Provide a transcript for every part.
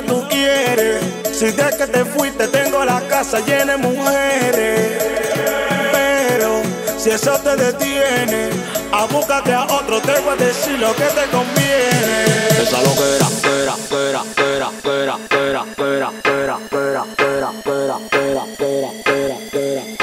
que tú quieres. Si de que te fuiste tengo la casa llena de mujeres. Pero si eso te detiene, a búscate a otro, te voy a decir lo que te conviene. Esa loquera, pera, pera, pera, pera, pera, pera, pera, pera, pera, pera, pera, pera, pera, pera, pera, pera.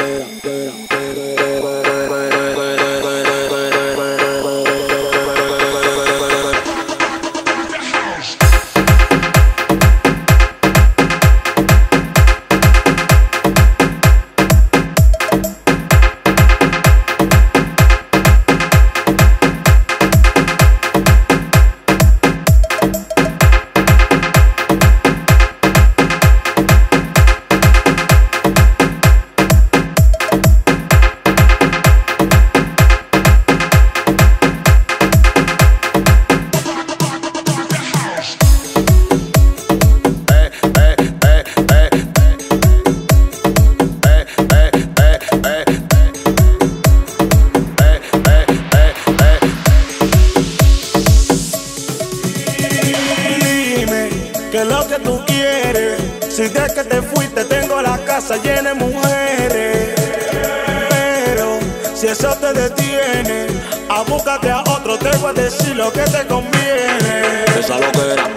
Si de que te fuiste tengo la casa llena de mujeres. Pero si eso te detiene, a búscate a otro, te voy a decir lo que te conviene. Esa loquera.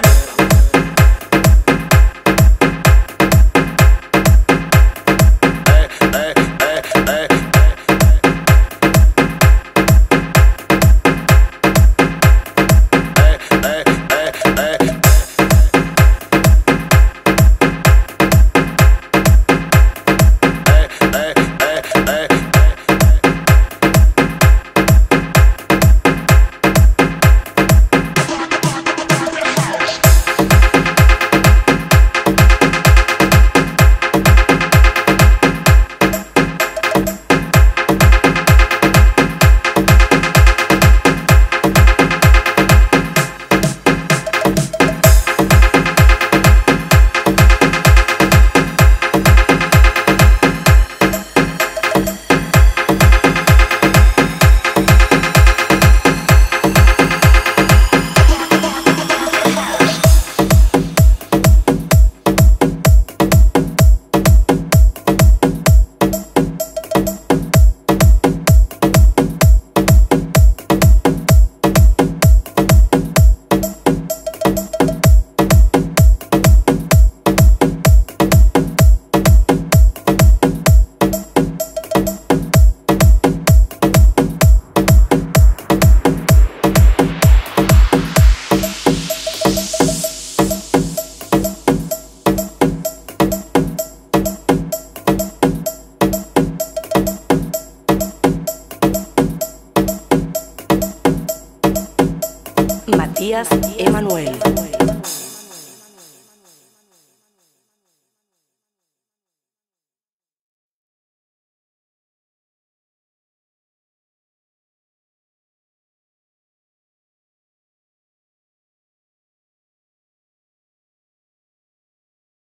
Emmanuel.